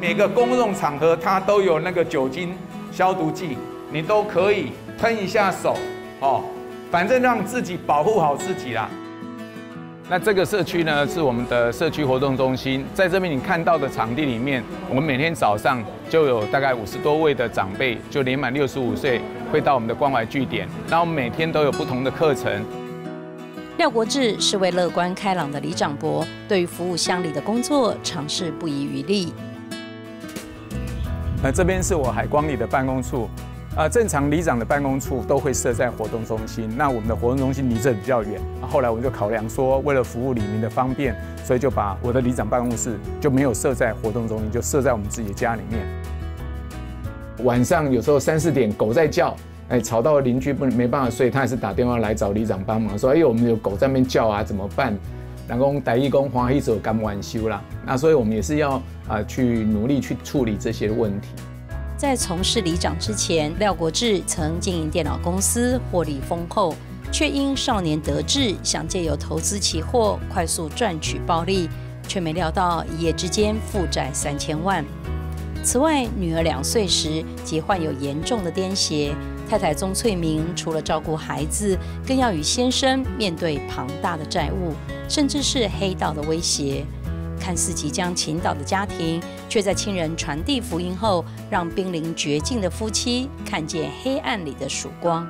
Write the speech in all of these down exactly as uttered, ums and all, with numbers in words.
每个公众场合它都有那个酒精消毒剂，你都可以喷一下手哦，反正让自己保护好自己啦。那这个社区呢，是我们的社区活动中心，在这边你看到的场地里面，我们每天早上就有大概五十多位的长辈，就年满六十五岁会到我们的关怀据点，那我们每天都有不同的课程。 廖国志是位乐观开朗的里长伯，对于服务乡里的工作，尝试不遗余力。那这边是我海光里的办公处，啊，正常里长的办公处都会设在活动中心，那我们的活动中心离这比较远，后来我们就考量说，为了服务里民的方便，所以就把我的里长办公室就没有设在活动中心，就设在我们自己的家里面。晚上有时候三四点狗在叫。 哎，吵到邻居不没办法睡，他也是打电话来找里长帮忙，说哎，我们有狗在那边叫啊，怎么办？然后台语讲欢喜做甘愿受啦，那所以我们也是要啊、呃、去努力去处理这些问题。在从事里长之前，廖国志曾经营电脑公司，获利丰厚，却因少年得志，想借由投资期货快速赚取暴利，却没料到一夜之间负债三千万。此外，女儿两岁时即患有严重的癫痫。 太太钟翠明除了照顾孩子，更要与先生面对庞大的债务，甚至是黑道的威胁。看似即将倾倒的家庭，却在亲人传递福音后，让濒临绝境的夫妻看见黑暗里的曙光。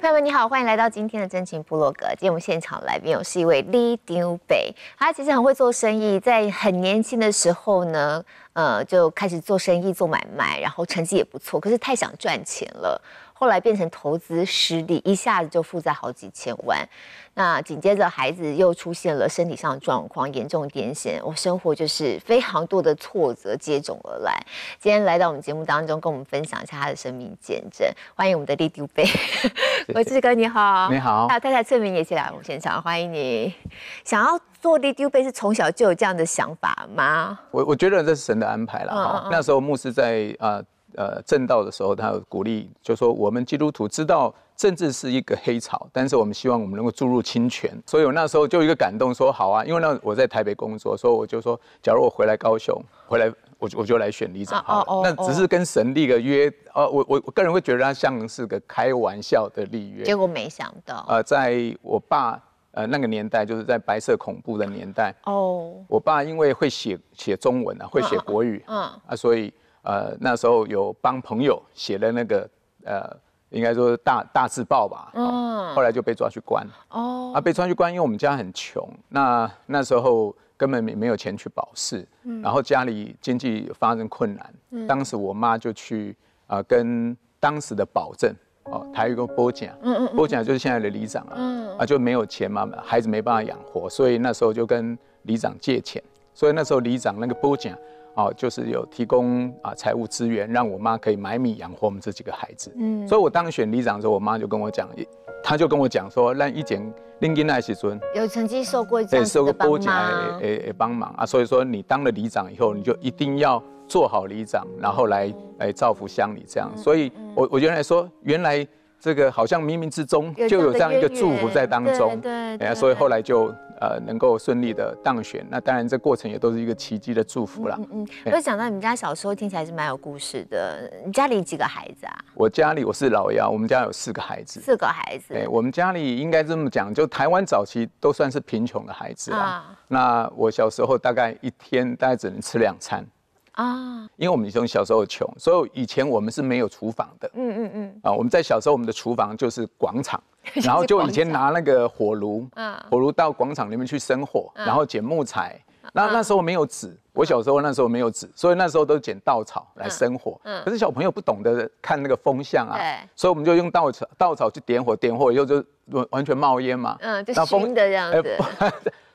朋友们，你好，欢迎来到今天的真情部落格。今天我们现场来宾有是一位李丢北，他其实很会做生意，在很年轻的时候呢。 呃，就开始做生意、做买卖，然后成绩也不错，可是太想赚钱了，后来变成投资失利，一下子就负债好几千万。那紧接着孩子又出现了身体上的状况，严重癫痫，我生活就是非常多的挫折接踵而来。今天来到我们节目当中，跟我们分享一下他的生命见证，欢迎我们的李丢北，国志哥你好，你好，还有太太翠明也一起来我们现场，欢迎你。想要。 做李丢北是从小就有这样的想法吗？我我觉得这是神的安排啦。哈、嗯嗯嗯。那时候牧师在啊呃正道的时候，他有鼓励，就说我们基督徒知道政治是一个黑潮，但是我们希望我们能够注入清泉。所以我那时候就有一个感动，说好啊，因为那我在台北工作，所以我就说，假如我回来高雄，回来我就我就来选里长。好、啊，哦哦、那只是跟神立个约。呃、啊，我我我个人会觉得他像是个开玩笑的立约。结果没想到，呃，在我爸。 呃，那个年代就是在白色恐怖的年代哦。Oh. 我爸因为会写写中文啊，会写国语，嗯、uh, uh, uh. 啊，所以呃那时候有帮朋友写了那个呃，应该说大大字报吧，嗯、哦， uh. 后来就被抓去关哦， oh. 啊被抓去关，因为我们家很穷，那那时候根本没没有钱去保释，嗯、然后家里经济发生困难，嗯、当时我妈就去啊、呃、跟当时的保证。 哦，台语叫保证，嗯嗯，保证就是现在的里长啊，嗯、啊就没有钱嘛，孩子没办法养活，所以那时候就跟里长借钱，所以那时候里长那个保证，哦，就是有提供啊财务资源，让我妈可以买米养活我们这几个孩子，嗯，所以我当选里长的时候，我妈就跟我讲，她就跟我讲说，那以前恁囡仔时阵，有曾经受过这样子的帮忙，诶诶帮忙啊，所以说你当了里长以后，你就一定要。 做好里长，然后来来造福乡里，这样。所以我，我我原来说，原来这个好像冥冥之中就有这样一个祝福在当中。对，对对所以后来就呃能够顺利的当选。那当然，这过程也都是一个奇迹的祝福啦。嗯嗯。我想到你们家小时候听起来是蛮有故事的。你家里几个孩子啊？我家里我是老幺，我们家有四个孩子。四个孩子。哎，我们家里应该这么讲，就台湾早期都算是贫穷的孩子啊。那我小时候大概一天大概只能吃两餐。 啊，因为我们从小时候穷，所以以前我们是没有厨房的。嗯嗯嗯。啊，我们在小时候，我们的厨房就是广场，然后就以前拿那个火炉，火炉到广场里面去生火，然后捡木材。那那时候没有纸，我小时候那时候没有纸，所以那时候都捡稻草来生火。可是小朋友不懂得看那个风向啊，所以我们就用稻草稻草去点火，点火以后就完全冒烟嘛。嗯，就熏的这样子。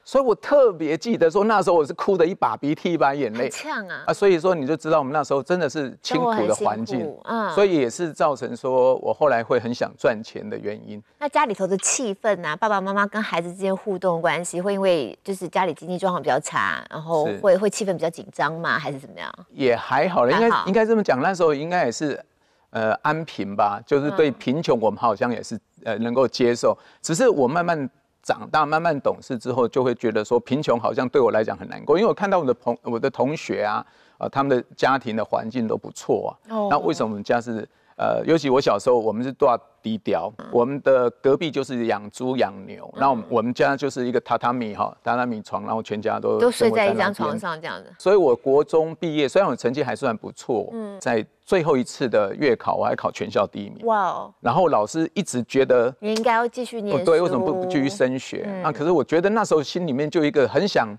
所以我特别记得说，那时候我是哭的一把鼻涕一把眼泪，呛啊！啊，所以说你就知道我们那时候真的是清苦的环境，嗯，所以也是造成说我后来会很想赚钱的原因。那家里头的气氛啊，爸爸妈妈跟孩子之间互动关系，会因为就是家里经济状况比较差，然后会会气氛比较紧张吗？还是怎么样？也还好了，应该应该这么讲，那时候应该也是。 呃，安贫吧，就是对贫穷，我们好像也是呃能够接受，只是我慢慢长大慢慢懂事之后，就会觉得说贫穷好像对我来讲很难过，因为我看到我的朋我的同学啊，呃，他们的家庭的环境都不错啊。哦。那为什么我们家是呃，尤其我小时候，我们是多少低调，嗯、我们的隔壁就是养猪养牛，那、嗯、我们我们家就是一个榻榻米哈，榻榻米床，然后全家都都睡在一张床上这样子。所以我国中毕业，虽然我成绩还算不错，嗯，在最后一次的月考，我还考全校第一名。哇哦！然后老师一直觉得你应该要继续念书，对，为什么不继续升学？嗯、啊，可是我觉得那时候心里面就一个很想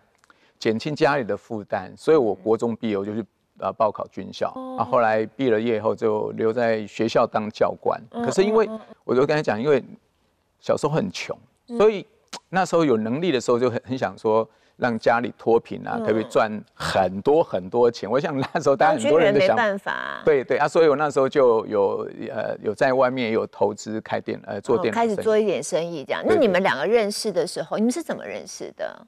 减轻家里的负担，所以我国中毕业我就去。呃，报考军校，啊，后来毕了业后就留在学校当教官。可是因为，我就跟他讲，因为小时候很穷，所以那时候有能力的时候就很很想说让家里脱贫啊，可不可以赚很多很多钱？我想那时候大家很多人的想法，对对啊，所以我那时候就有呃有在外面有投资开店呃做店，开始做一点生意这样。那你们两个认识的时候，你们是怎么认识的？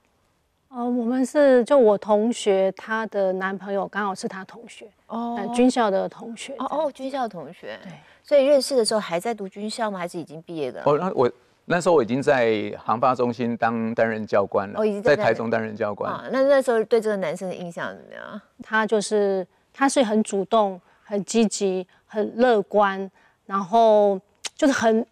哦，我们是就我同学，她的男朋友刚好是她同学哦，军校的同学哦哦，军校的同学对，所以认识的时候还在读军校吗？还是已经毕业的？哦，那我那时候我已经在航发中心当担任教官了，哦，已经在台中担任教官。哦，那那时候对这个男生的印象怎么样？他就是他是很主动、很积极、很乐观，然后就是很。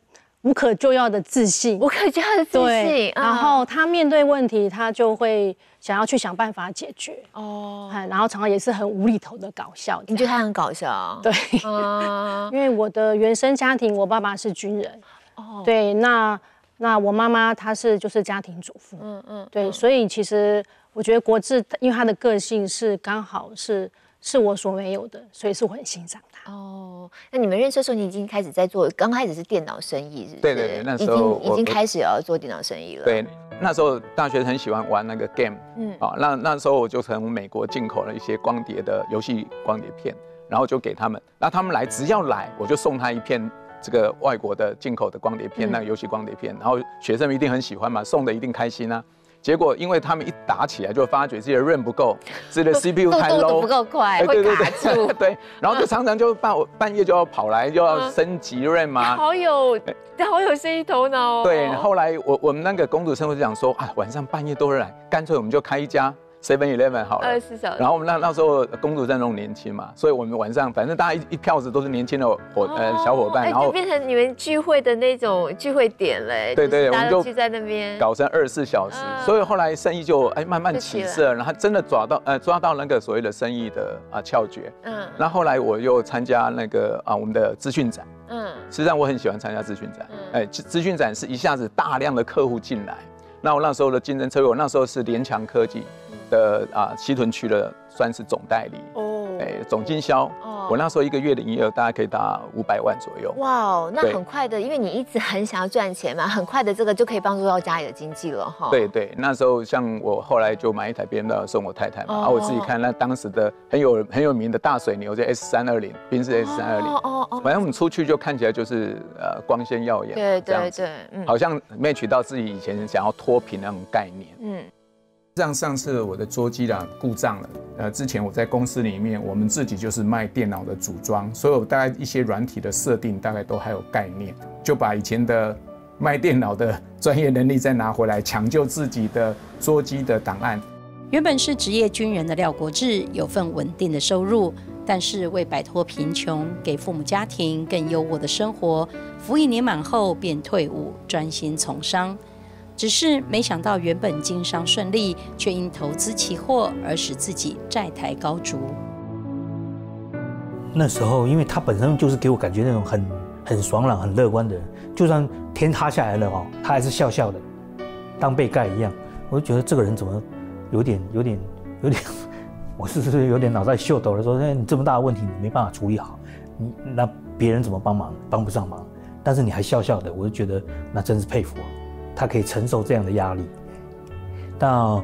无可救药的自信，无可救药的自信。然后他面对问题，他就会想要去想办法解决。哦，然后常常也是很无厘头的搞笑。你觉得他很搞笑？对，因为我的原生家庭，我爸爸是军人。哦，对，那那我妈妈她是就是家庭主妇。嗯嗯，对，所以其实我觉得国治，因为他的个性是刚好是。是我所没有的，所以是我很欣赏他。哦，那你们认识的时候，你已经开始在做，刚开始是电脑生意，是不是？对对对，那时候已经已经开始要做电脑生意了。对，那时候大学很喜欢玩那个 game， 嗯，啊、哦，那那时候我就从美国进口了一些光碟的游戏光碟片，然后就给他们，那他们来只要来，我就送他一片这个外国的进口的光碟片，嗯、那个游戏光碟片，然后学生一定很喜欢嘛，送的一定开心啊。结果，因为他们一打起来，就发觉自己的 RAM 不够，自己的 C P U 太 low， 不够快，会卡住。对，然后就常常就半半夜就要跑来，就要升级 RAM 啊。好有，好有生意头脑哦。对，后来我我们那个工读生就讲说啊，晚上半夜都会来，干脆我们就开一家 seven eleven 好了。二十四小时。然后我们那那时候工读生都年轻嘛，所以我们晚上反正大家一一票子都是年轻的伙呃小伙伴，然后就变成你们聚会的那种聚会点嘞。对对，我们就聚在那边，搞成二十四小时。所以后来生意就哎慢慢起色，然后真的抓到呃抓到那个所谓的生意的啊窍诀。嗯。那后来我又参加那个啊我们的资讯展。嗯。实际上我很喜欢参加资讯展。嗯。哎，资讯展是一下子大量的客户进来。那我那时候的竞争策略，我那时候是联强科技的啊西屯区的算是总代理哦，哎总经销。我那时候一个月的营业额大概可以达五百万左右。哇哦，那很快的，因为你一直很想要赚钱嘛，很快的这个就可以帮助到家里的经济了哈。对对，那时候像我后来就买一台 B M W 送我太太嘛，啊我自己看那当时的很有很有名的大水牛，就 S 三二零，宾士 S 三二零。哦哦，反正我们出去就看起来就是呃光鲜耀眼，对对对，嗯，好像match到自己以前想要脱贫那种概念，嗯。像上次我的桌机啦故障了，呃，之前我在公司里面，我们自己就是卖电脑的组装，所以我大概一些软体的设定大概都还有概念，就把以前的卖电脑的专业能力再拿回来，抢救自己的桌机的档案。原本是职业军人的廖国治有份稳定的收入，但是为摆脱贫穷，给父母家庭更优渥的生活，服役年满后便退伍，专心从商。只是没想到，原本经商顺利，却因投资期货而使自己债台高筑。那时候，因为他本身就是给我感觉那种很很爽朗、很乐观的人，就算天塌下来了哦，他还是笑笑的，当被盖一样。我就觉得这个人怎么有点、有点、有点，我是不是有点脑袋秀抖了？说，哎，你这么大的问题你没办法处理好，你那别人怎么帮忙？帮不上忙，但是你还笑笑的，我就觉得那真是佩服啊。他可以承受这样的压力。那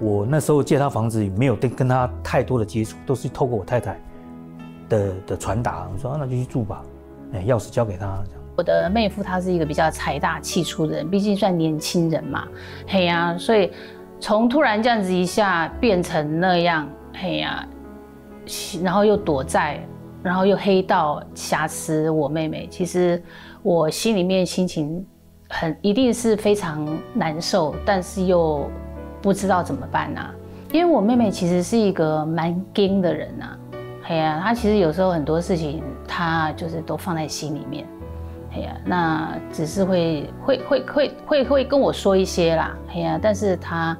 我那时候借他房子也没有跟跟他太多的接触，都是透过我太太的的传达。我说、啊、那就去住吧，哎，钥匙交给他。我的妹夫他是一个比较财大气粗的人，毕竟算年轻人嘛，嘿呀、啊，所以从突然这样子一下变成那样，嘿呀、啊，然后又躲债，然后又黑道挟持我妹妹，其实我心里面心情。很一定是非常难受，但是又不知道怎么办啊。因为我妹妹其实是一个蛮硬的人啊，哎呀、啊，她其实有时候很多事情她就是都放在心里面，哎呀、啊，那只是会会会会会会跟我说一些啦，哎呀、啊，但是她。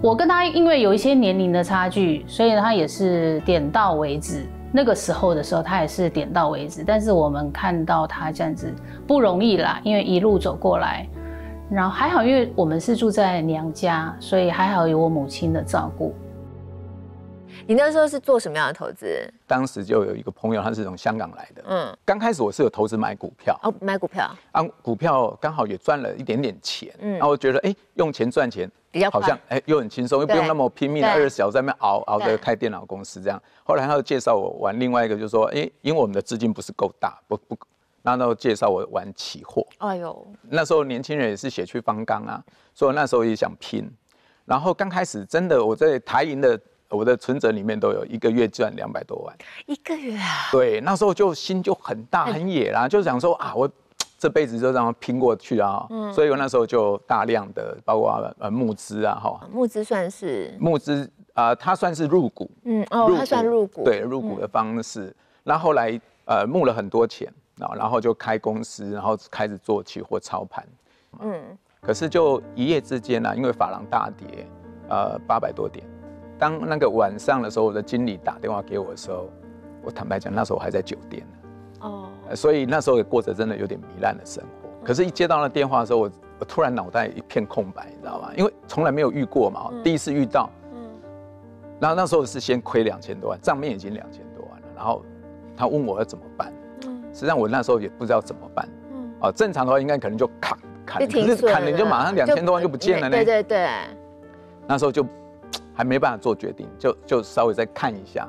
我跟他因为有一些年龄的差距，所以他也是点到为止。那个时候的时候，他也是点到为止。但是我们看到他这样子不容易啦，因为一路走过来，然后还好，因为我们是住在娘家，所以还好有我母亲的照顾。你那时候是做什么样的投资？当时就有一个朋友，他是从香港来的。嗯，刚开始我是有投资买股票。哦，买股票。啊，股票刚好也赚了一点点钱。嗯，然后我觉得，哎，用钱赚钱。 比较好像哎、欸，又很轻松，又不用那么拼命，二十小时在那熬熬着开电脑公司这样。后来他又介绍我玩另外一个，就是说，哎、欸，因为我们的资金不是够大，不不，然后他又介绍我玩期货。哎呦，那时候年轻人也是血气方刚啊，所以那时候也想拼。然后刚开始真的，我在台银的我的存折里面都有一个月赚两百多万，一个月啊。对，那时候就心就很大很野啦，就想说啊我。 这辈子就让他拼过去啊！嗯、所以我那时候就大量的，包括呃募资啊，哈，募资算是募资啊、呃，它算是入股，嗯哦，它算入股，对入股的方式。那、嗯、后来呃募了很多钱啊，然后就开公司，然后开始做期货操盘，嗯，可是就一夜之间呢、啊，因为法郎大跌，呃八百多点。当那个晚上的时候，我的经理打电话给我的时候，我坦白讲，那时候我还在酒店呢。 哦， oh. 所以那时候也过着真的有点糜烂的生活。可是，一接到那电话的时候，我我突然脑袋一片空白，你知道吗？因为从来没有遇过嘛，嗯、第一次遇到。嗯。然后那时候是先亏两千多万，账面已经两千多万了。然后他问我要怎么办，嗯，实际上我那时候也不知道怎么办，嗯，啊，正常的话应该可能就砍砍，可是砍了你就马上两千多万就不见了呢。对对对。那时候就还没办法做决定，就就稍微再看一下，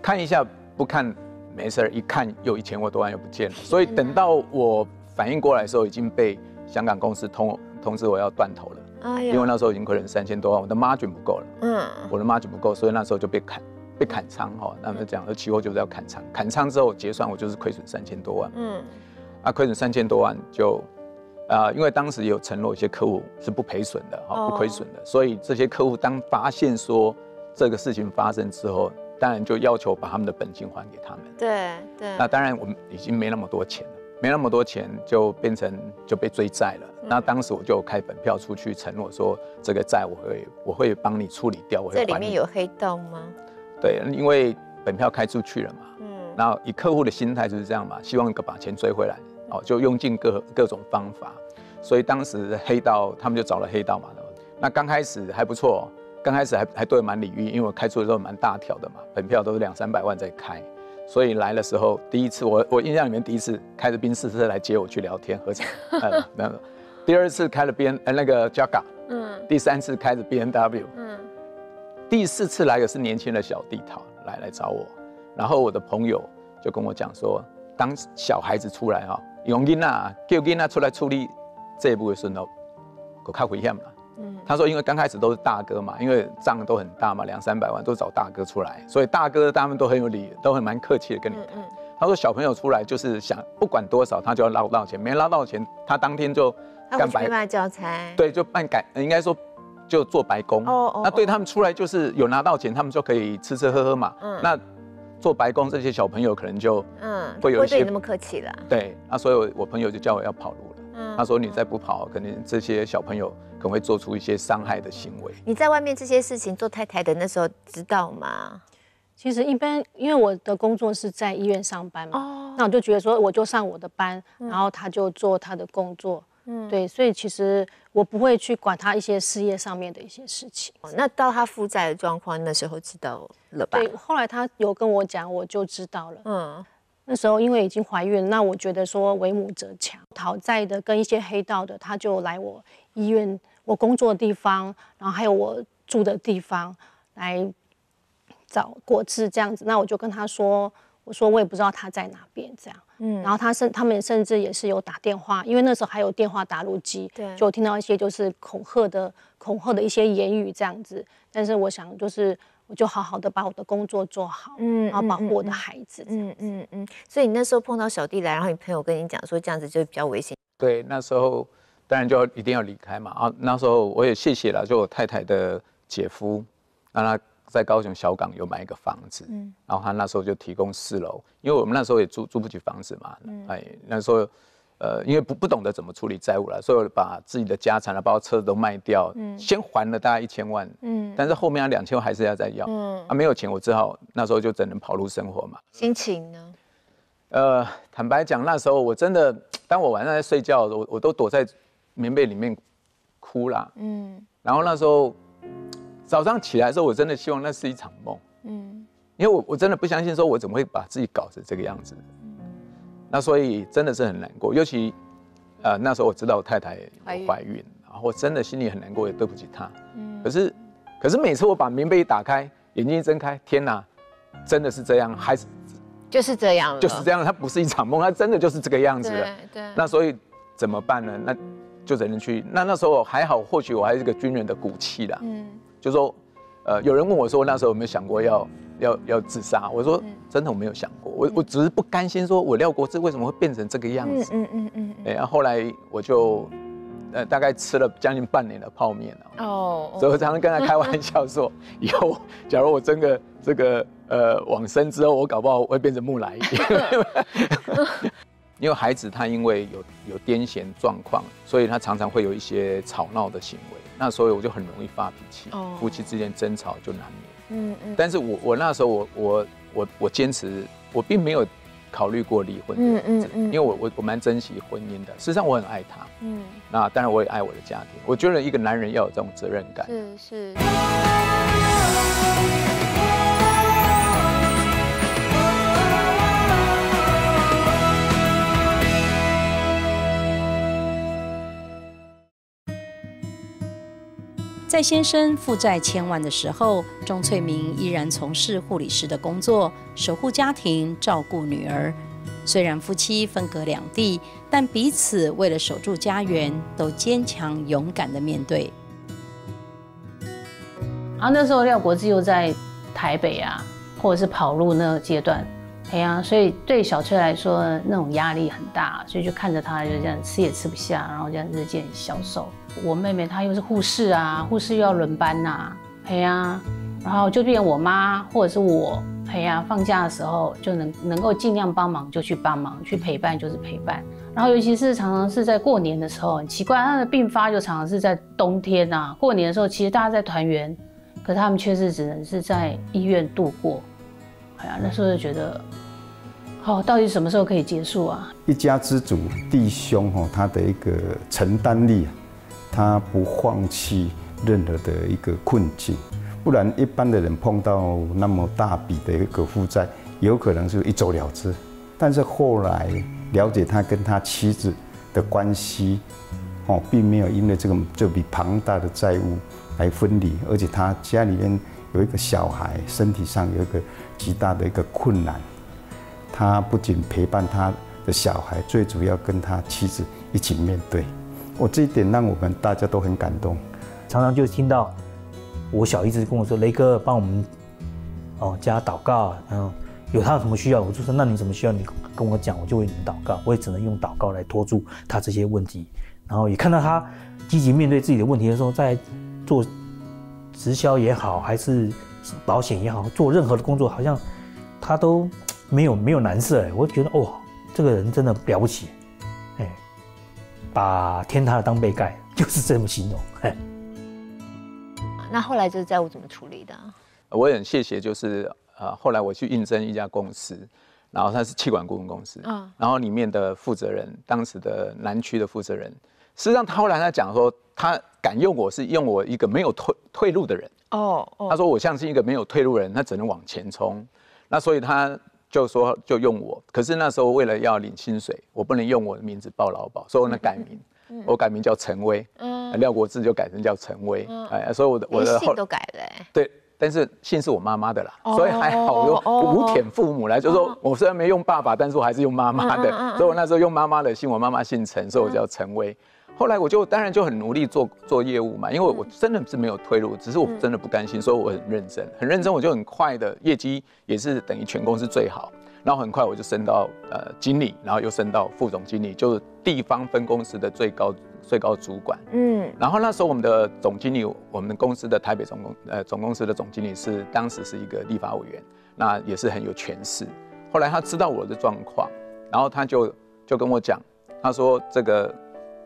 看一下不看。 没事，一看又一千多万又不见了，所以等到我反应过来的时候，已经被香港公司通通知我要断头了。哎呀，因为那时候已经亏了三千多万，我的 margin 不够了。嗯，我的 margin 不够，所以那时候就被砍，被砍仓哈。那么讲，期货就是要砍仓，砍仓之后结算，我就是亏损三千多万。嗯，啊，亏损三千多万就，啊、呃，因为当时也有承诺一些客户是不赔损的，哈，不亏损的，哦、所以这些客户当发现说这个事情发生之后。 当然就要求把他们的本金还给他们。对对。那当然我们已经没那么多钱了，没那么多钱就变成就被追债了。嗯、那当时我就开本票出去承诺说，这个债我会我会帮你处理掉，我会还你。这里面有黑洞吗？对，因为本票开出去了嘛。嗯。然后以客户的心态就是这样嘛，希望把钱追回来，哦，就用尽各各种方法。所以当时黑道他们就找了黑道嘛。那刚开始还不错、哦。 刚开始还还对我蛮礼遇，因为我开出的时候蛮大条的嘛，本票都是两三百万在开，所以来的时候第一次我我印象里面第一次开着宾士车来接我去聊天喝茶，呃，没有，第二次开了 B N 呃那个 Jaga， 嗯，第三次开着 B M W， 嗯，第四次来也是年轻的小弟淘来来找我，然后我的朋友就跟我讲说，当小孩子出来哈、哦，用囡仔叫囡仔出来处理这一步的时候，够较危险啦。 嗯、他说，因为刚开始都是大哥嘛，因为账都很大嘛，两三百万都找大哥出来，所以大哥他们都很有理，都很蛮客气的跟你谈。嗯嗯、他说小朋友出来就是想不管多少，他就要捞到钱，没捞到钱，他当天就干白。他交差。对，就办改，应该说就做白工。哦哦。那对他们出来就是有拿到钱，他们就可以吃吃喝喝嘛。嗯。那做白工这些小朋友可能就嗯会有一些、嗯、不会对你那么客气了。对，那所以我我朋友就叫我要跑路了。 他说：“你再不跑，可能这些小朋友可能会做出一些伤害的行为。”你在外面这些事情做太太的那时候知道吗？其实一般，因为我的工作是在医院上班嘛，哦、那我就觉得说，我就上我的班，嗯、然后他就做他的工作，嗯，对，所以其实我不会去管他一些事业上面的一些事情。哦、那到他负债的状况，那时候知道了吧？对，后来他有跟我讲，我就知道了，嗯。 那时候因为已经怀孕，那我觉得说为母则强，讨债的跟一些黑道的，他就来我医院、我工作的地方，然后还有我住的地方来找果汁这样子。那我就跟他说，我说我也不知道他在哪边这样。嗯，然后他甚他们甚至也是有打电话，因为那时候还有电话打录机，对，就听到一些就是恐吓的恐吓的一些言语这样子。但是我想就是。 我就好好的把我的工作做好，嗯，然后保护我的孩子嗯，嗯嗯 嗯, 嗯。所以你那时候碰到小弟来，然后你朋友跟你讲说这样子就比较危险。对，那时候当然就要一定要离开嘛啊。那时候我也谢谢了，就我太太的姐夫，让他在高雄小港有买一个房子，嗯，然后他那时候就提供四楼，因为我们那时候也租租不起房子嘛，嗯、哎，那时候。 呃，因为不不懂得怎么处理债务了，所以我把自己的家产了，包括车子都卖掉，嗯，先还了大概一千万，嗯，但是后面那两千万还是要再要，嗯，啊，没有钱，我只好那时候就只能跑路生活嘛。心情呢？呃，坦白讲，那时候我真的，当我晚上在睡觉的时候，我我都躲在棉被里面哭啦，嗯，然后那时候早上起来的时候，我真的希望那是一场梦，嗯，因为我我真的不相信说我怎么会把自己搞成这个样子。 那所以真的是很难过，尤其，呃，那时候我知道我太太怀孕，然后我真的心里很难过，也对不起她。嗯。可是，可是每次我把棉被一打开，眼睛一睁开，天哪，真的是这样，还是就是这样了，就是这样，它不是一场梦，它真的就是这个样子了。对。对那所以怎么办呢？那就只能去。那那时候还好，或许我还是个军人的骨气啦。嗯。就说，呃，有人问我说，那时候有没有想过要？ 要要自杀，我说真的我没有想过，我我只是不甘心，说我廖国志为什么会变成这个样子？嗯嗯嗯嗯。哎，然后后来我就，呃，大概吃了将近半年的泡面了。哦。所以我常常跟他开玩笑说，以后假如我真的这个呃往生之后，我搞不好会变成木乃伊。因为孩子他因为有有癫痫状况，所以他常常会有一些吵闹的行为，那所以我就很容易发脾气，夫妻之间争吵就难免。 嗯嗯，但是我我那时候我我我我坚持，我并没有考虑过离婚，嗯嗯嗯，因为我我我蛮珍惜婚姻的，事实上我很爱他，嗯，那当然我也爱我的家庭，我觉得一个男人要有这种责任感，是是。在先生负债千万的时候，钟翠明依然从事护理师的工作，守护家庭，照顾女儿。虽然夫妻分隔两地，但彼此为了守住家园，都坚强勇敢地面对。啊，那时候廖国志又在台北啊，或者是跑路那个阶段，哎呀，所以对小翠来说那种压力很大，所以就看着他就这样吃也吃不下，然后这样日渐消瘦。 我妹妹她又是护士啊，护士又要轮班呐、啊，哎呀、啊，然后就变我妈或者是我，哎呀、啊，放假的时候就能能够尽量帮忙就去帮忙，去陪伴就是陪伴。然后尤其是常常是在过年的时候，很奇怪，她的病发就常常是在冬天啊。过年的时候其实大家在团圆，可他们却是只能是在医院度过。哎呀、啊，那时候就觉得，好、哦，到底什么时候可以结束啊？一家之主弟兄哦，他的一个承担力、啊。 他不放弃任何的一个困境，不然一般的人碰到那么大笔的一个负债，有可能是一走了之。但是后来了解他跟他妻子的关系，哦，并没有因为这个这笔庞大的债务来分离，而且他家里面有一个小孩，身体上有一个极大的一个困难，他不仅陪伴他的小孩，最主要跟他妻子一起面对。 我这一点让我们大家都很感动，常常就听到我小姨子跟我说：“雷哥，帮我们哦家祷告，然后有他有什么需要，我就说那你什么需要你跟我讲，我就为你们祷告。”我也只能用祷告来拖住他这些问题。然后也看到他积极面对自己的问题的时候，在做直销也好，还是保险也好，做任何的工作，好像他都没有没有难色。我觉得哦，这个人真的了不起。 把天塌了当被盖，就是这么形容。哎，那后来这个债务怎么处理的、啊？我也很谢谢，就是呃，后来我去应征一家公司，然后它是企管顾问公司，嗯，然后里面的负责人，当时的南区的负责人，事实上他后来他讲说，他敢用我是用我一个没有退退路的人。哦哦，他说我像是一个没有退路的人，他只能往前冲。那所以他。 就说就用我，可是那时候为了要领薪水，我不能用我的名字报劳保，所以我呢改名，嗯、我改名叫陈威，嗯、廖国志就改成叫陈威，嗯、哎，所以我的我的姓都改了、欸，对，但是姓是我妈妈的啦，哦、所以还好用五舔父母来，哦、就是说我虽然没用爸爸，但是我还是用妈妈的，嗯、所以我那时候用妈妈的姓，我妈妈姓陈，所以我叫陈威。嗯、后来我就当然就很努力做做业务嘛，因为我真的是没有退路，只是我真的不甘心，所以我很认真，很认真，我就很快的业绩也是等于全公司最好。然后很快我就升到呃经理，然后又升到副总经理，就是地方分公司的最高最高主管。嗯，然后那时候我们的总经理，我们公司的台北总公呃总公司的总经理是当时是一个立法委员，那也是很有权势。后来他知道我的状况，然后他就就跟我讲，他说这个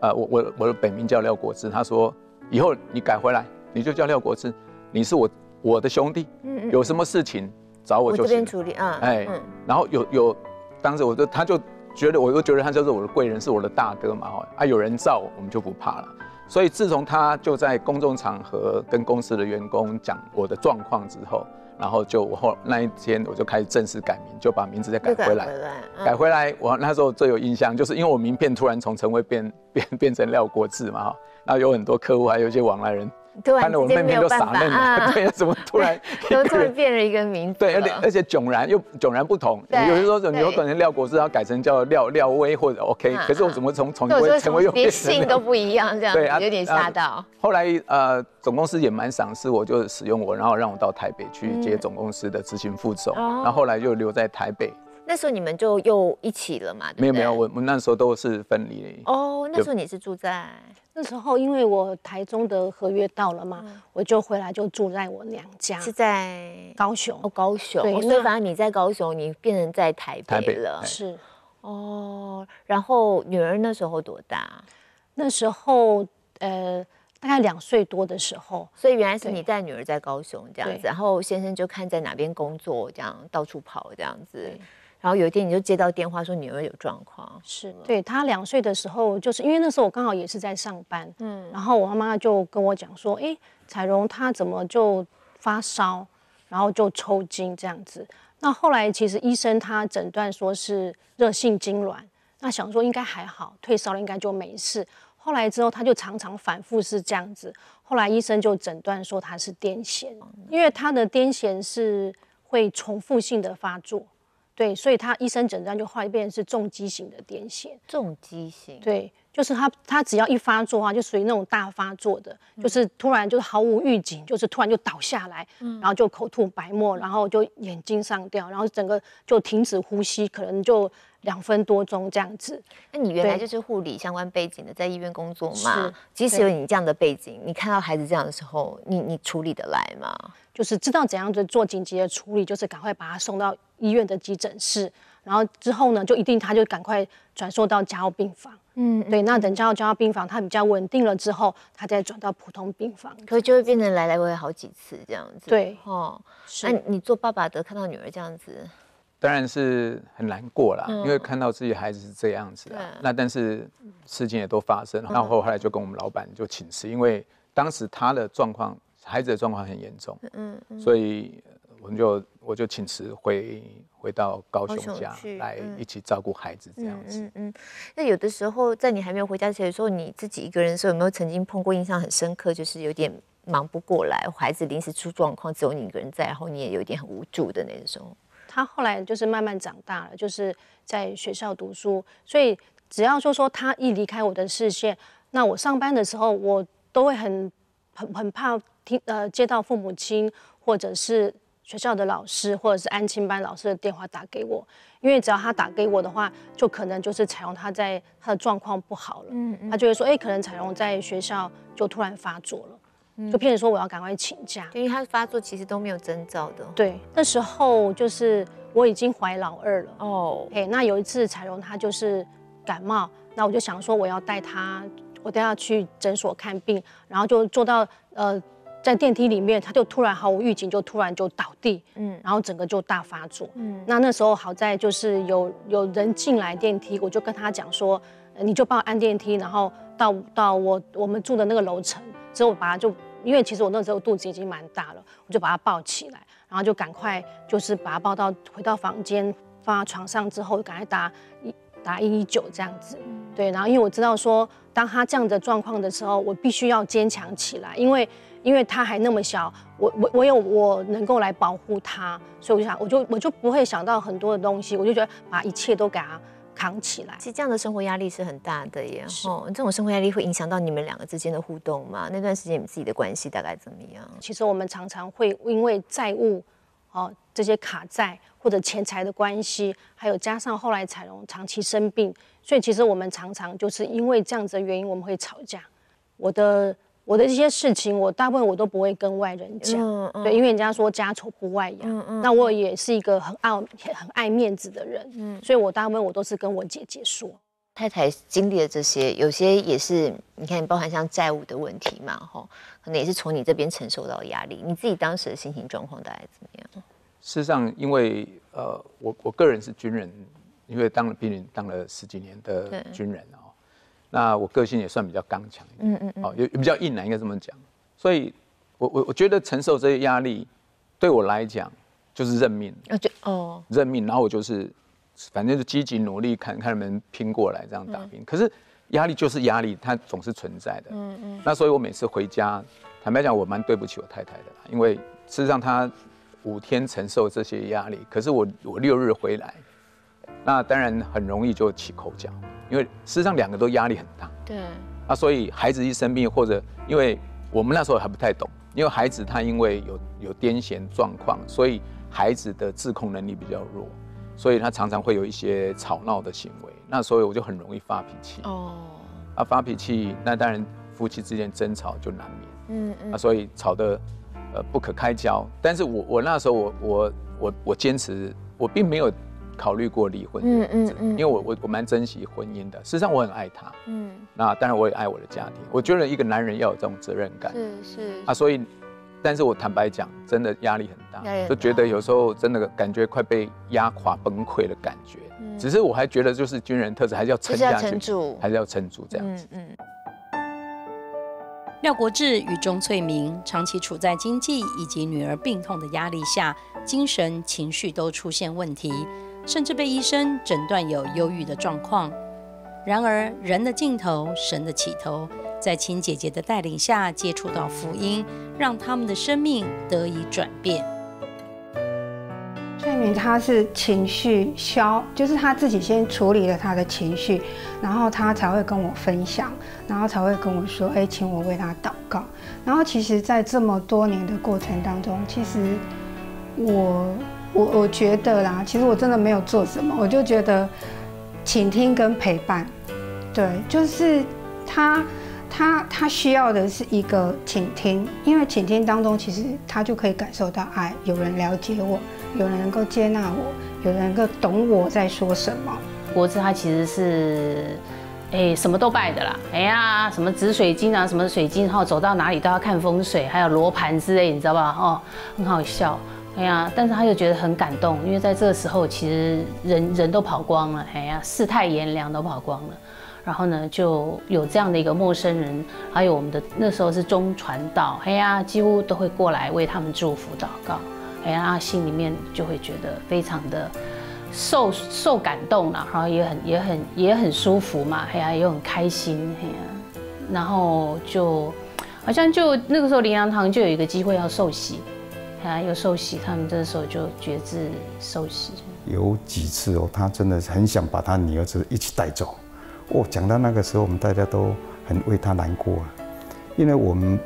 呃我我我的本名叫廖国志，他说以后你改回来，你就叫廖国志，你是我我的兄弟，嗯嗯，有什么事情。 找我就行，我这边处理啊，哎，嗯、然后有有，当时我就他就觉得，我就觉得他就是我的贵人，是我的大哥嘛，哈，啊，有人罩我，我们就不怕了。所以自从他就在公众场合跟公司的员工讲我的状况之后，然后就我后那一天我就开始正式改名，就把名字再改回来，改回来。嗯、改回来我那时候最有印象，就是因为我名片突然从陈威变变变成廖国志嘛，哈，那有很多客户还有一些往来人。 看到我那边就傻愣了，对，怎么突然突然变了一个名字？对，而且而且迥然又迥然不同。有时候有可能廖国志要改成叫廖廖威或者 OK， 可是我怎么从从成为又变成姓都不一样这样？对啊，有点吓到。后来呃，总公司也蛮赏识我，就使用我，然后让我到台北去接总公司的执行副总，然后后来又留在台北。 那时候你们就又一起了嘛？对对没有没有，我我那时候都是分离。哦， oh, 那时候你是住在那时候，因为我台中的合约到了嘛，嗯、我就回来就住在我娘家，是在高雄。哦，高雄。对，所以反正你在高雄，你变成在台北了。台北是。哦， oh, 然后女儿那时候多大？那时候呃，大概两岁多的时候。所以原来是你带女儿在高雄这样子，然后先生就看在哪边工作，这样到处跑这样子。 然后有一天你就接到电话说女儿有状况，是对她两岁的时候，就是因为那时候我刚好也是在上班，嗯，然后我妈妈就跟我讲说，哎，彩蓉她怎么就发烧，然后就抽筋这样子。那后来其实医生他诊断说是热性痉挛，那想说应该还好，退烧了应该就没事。后来之后她就常常反复是这样子，后来医生就诊断说她是癫痫，因为她的癫痫是会重复性的发作。 对，所以他医生诊断就后来变成是重畸型的癫痫。重畸型。对，就是他他只要一发作啊，就属于那种大发作的，嗯、就是突然就是毫无预警，就是突然就倒下来，嗯、然后就口吐白沫，然后就眼睛上吊，然后整个就停止呼吸，可能就两分多钟这样子。那你原来就是护理相关背景的，在医院工作嘛？即使有你这样的背景，你看到孩子这样的时候，你你处理得来吗？ 就是知道怎样子做紧急的处理，就是赶快把他送到医院的急诊室，然后之后呢，就一定他就赶快转送到加护病房。嗯，对。那等加到加护病房，他比较稳定了之后，他再转到普通病房，可是就会变成来来回回好几次这样子。对，哦。那你做爸爸的看到女儿这样子，当然是很难过啦，嗯、因为看到自己孩子是这样子啊。那但是事情也都发生了，然后后来就跟我们老板就请示，因为当时他的状况。 孩子的状况很严重，嗯，嗯所以我们就我就请辞回回到高雄家来一起照顾孩子这样子。嗯 嗯, 嗯，那有的时候在你还没有回家前的时候，你自己一个人的时候，有没有曾经碰过印象很深刻，就是有点忙不过来，孩子临时出状况，只有你一个人在，然后你也有点很无助的那时候？他后来就是慢慢长大了，就是在学校读书，所以只要说说他一离开我的视线，那我上班的时候，我都会很很很怕。 听呃，接到父母亲或者是学校的老师，或者是安亲班老师的电话打给我，因为只要他打给我的话，就可能就是彩虹他在他的状况不好了，嗯嗯、他就会说，哎、欸，可能彩虹在学校就突然发作了，嗯、就骗人说我要赶快请假，因为他发作其实都没有征兆的。对，那时候就是我已经怀老二了哦，哎、欸，那有一次彩虹她就是感冒，那我就想说我要带她，我带她去诊所看病，然后就坐到呃。 在电梯里面，他就突然毫无预警，就突然就倒地，嗯，然后整个就大发作，嗯，那那时候好在就是有有人进来电梯，我就跟他讲说，你就帮我按电梯，然后到到我我们住的那个楼层，之后我把他就，因为其实我那时候肚子已经蛮大了，我就把他抱起来，然后就赶快就是把他抱到回到房间，放到床上之后，赶快打一打一一九这样子，对，然后因为我知道说，当他这样的状况的时候，我必须要坚强起来，因为。 因为他还那么小，我我我有我能够来保护他，所以我就想，我就我就不会想到很多的东西，我就觉得把一切都给他扛起来。其实这样的生活压力是很大的耶，哦，这种生活压力会影响到你们两个之间的互动吗？那段时间你们自己的关系大概怎么样？其实我们常常会因为债务。哦这些卡债或者钱财的关系，还有加上后来彩蓉长期生病，所以其实我们常常就是因为这样子的原因，我们会吵架。我的我的一些事情，我大部分我都不会跟外人讲，嗯嗯、对，因为人家说家丑不外扬。嗯嗯、那我也是一个很爱很爱面子的人，嗯、所以我大部分我都是跟我姐姐说。太太经历了这些，有些也是你看，包含像债务的问题嘛，吼，可能也是从你这边承受到压力。你自己当时的心情状况大概怎么样？事实上，因为呃，我我个人是军人，因为当了兵人，当了十几年的军人哦，那我个性也算比较刚强一点，嗯嗯嗯，哦，也比较硬朗，应该这么讲。所以我，我我我觉得承受这些压力，对我来讲就是认命，啊、就哦，认命，然后我就是。反正就积极努力，看看能不能拼过来，这样打拼。嗯、可是压力就是压力，它总是存在的。嗯嗯。那所以我每次回家，坦白讲，我蛮对不起我太太的啦，因为事实上她五天承受这些压力，可是我我六日回来，那当然很容易就起口角，因为事实上两个都压力很大。对。那所以孩子一生病，或者因为我们那时候还不太懂，因为孩子他因为有有癫痫状况，所以孩子的自控能力比较弱。所以他常常会有一些吵闹的行为，那所以我就很容易发脾气。哦，啊，发脾气，那当然夫妻之间争吵就难免。嗯嗯，啊，所以吵得呃不可开交。但是我我那时候我我我我坚持，我并没有考虑过离婚。嗯嗯嗯，因为我我我蛮珍惜婚姻的，事实上我很爱他。嗯，那当然我也爱我的家庭。我觉得一个男人要有这种责任感。是是。啊，所以。但是我坦白讲，真的压力很大，就觉得有时候真的感觉快被压垮、崩溃的感觉。嗯、只是我还觉得，就是军人特质还是要撑下去，还是要撑住这样子。嗯嗯、廖国志与钟翠明长期处在经济以及女儿病痛的压力下，精神、情绪都出现问题，甚至被医生诊断有忧郁的状况。然而，人的尽头，神的起头。在亲姐姐的带领下，接触到福音，让他们的生命得以转变。翠明她是情绪消，就是她自己先处理了她的情绪，然后她才会跟我分享，然后才会跟我说：“哎，请我为她祷告。”然后其实，在这么多年的过程当中，其实我我我觉得啦，其实我真的没有做什么，我就觉得倾听跟陪伴，对，就是她。他他需要的是一个倾听，因为倾听当中，其实他就可以感受到爱，有人了解我，有人能够接纳我，有人能够懂我在说什么。国志他其实是，哎、欸，什么都拜的啦，哎、欸、呀、啊，什么紫水晶啊，什么水晶，然后走到哪里都要看风水，还有罗盘之类，你知道吧？哦，很好笑，哎、欸、呀、啊，但是他又觉得很感动，因为在这个时候，其实人人都跑光了，哎、欸、呀、啊，世态炎凉都跑光了。然后呢，就有这样的一个陌生人，还有我们的那时候是中传道，哎呀，几乎都会过来为他们祝福祷告，哎呀，心里面就会觉得非常的受受感动了，然后也很也很也很舒服嘛，哎呀，也很开心，哎呀，然后就好像就那个时候灵粮堂就有一个机会要受洗，哎呀，又受洗，他们这时候就决志受洗。有几次哦，他真的很想把他女儿子一起带走。哦，讲到那个时候，我们大家都很为他难过啊，因为我们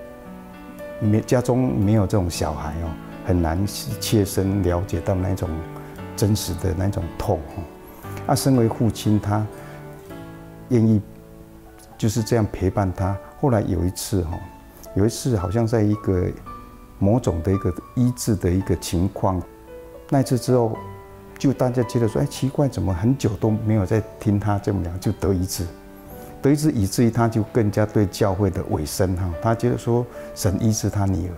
没家中没有这种小孩哦，很难切身了解到那种真实的那种痛哦。啊，身为父亲，他愿意就是这样陪伴他。后来有一次哦，有一次好像在一个某种的一个医治的一个情况，那次之后。就大家觉得说，哎，奇怪，怎么很久都没有在听他这么讲，就得医治，得医治，以至于他就更加对教会的委身哈。他觉得说，神医治他女儿。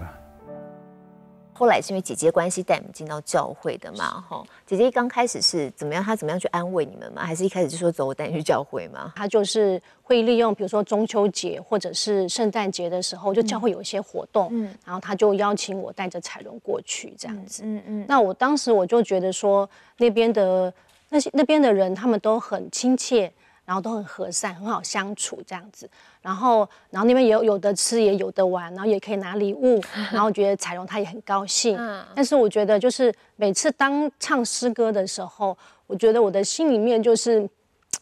后来是因为姐姐关系带你们进到教会的嘛，哈。姐姐刚开始是怎么样？她怎么样去安慰你们吗？还是一开始就说走，我带你去教会吗？她就是会利用，比如说中秋节或者是圣诞节的时候，就教会有一些活动，嗯，然后她就邀请我带着彩蓉过去这样子，嗯嗯。嗯嗯那我当时我就觉得说，那边的那些那边的人，他们都很亲切。然后都很和善，很好相处这样子。然后，然后那边也有有的吃，也有的玩，然后也可以拿礼物。然后觉得彩蓉她也很高兴。但是我觉得，就是每次当唱诗歌的时候，我觉得我的心里面就是，